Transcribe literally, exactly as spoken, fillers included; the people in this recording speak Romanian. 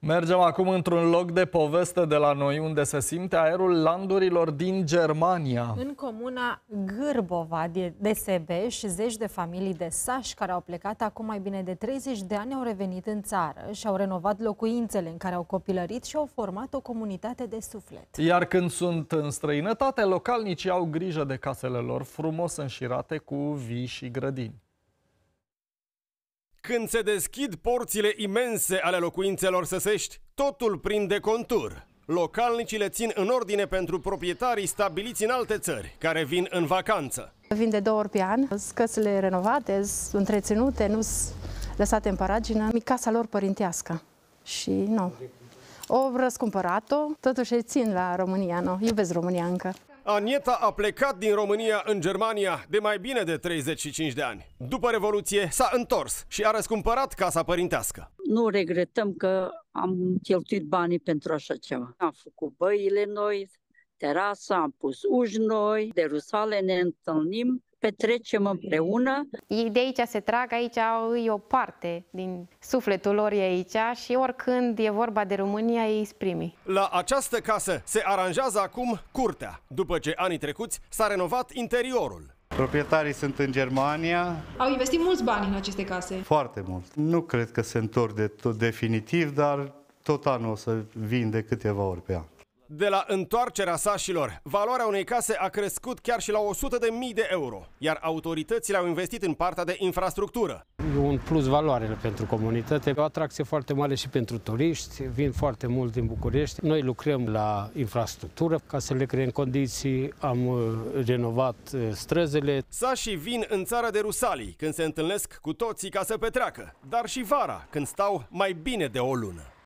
Mergem acum într-un loc de poveste de la noi, unde se simte aerul landurilor din Germania. În comuna Gârbova de Sebeș, zeci de familii de sași care au plecat acum mai bine de treizeci de ani au revenit în țară și au renovat locuințele în care au copilărit și au format o comunitate de suflet. Iar când sunt în străinătate, localnicii au grijă de casele lor frumos înșirate cu vii și grădini. Când se deschid porțile imense ale locuințelor săsești, totul prinde contur. Localnicii le țin în ordine pentru proprietarii stabiliți în alte țări, care vin în vacanță. Vin de două ori pe an, căsile renovate, sunt întreținute, nu sunt lăsate în paragină. E casa lor părintească și nu. O răscumpărat-o, totuși îi țin la România, nu? Iubesc România încă. Aneta a plecat din România în Germania de mai bine de treizeci și cinci de ani. După Revoluție s-a întors și a răscumpărat casa părintească. Nu regretăm că am cheltuit banii pentru așa ceva. Am făcut băile noi, terasa, am pus uși noi, de Rusale ne întâlnim, petrecem împreună. Ei de aici se trag, aici e o parte din sufletul lor, e aici și oricând e vorba de România, ei sunt primii. La această casă se aranjează acum curtea, după ce anii trecuți s-a renovat interiorul. Proprietarii sunt în Germania. Au investit mulți bani în aceste case. Foarte mult. Nu cred că se întorc de tot definitiv, dar tot anul o să vin de câteva ori pe an. De la întoarcerea sașilor, valoarea unei case a crescut chiar și la o sută de mii de euro, iar autoritățile au investit în partea de infrastructură. E un plus valoare pentru comunitate, o atracție foarte mare și pentru turiști, vin foarte mult din București. Noi lucrăm la infrastructură ca să le creăm condiții, am renovat străzele. Sașii vin în țara de Rusalii când se întâlnesc cu toții ca să petreacă, dar și vara când stau mai bine de o lună.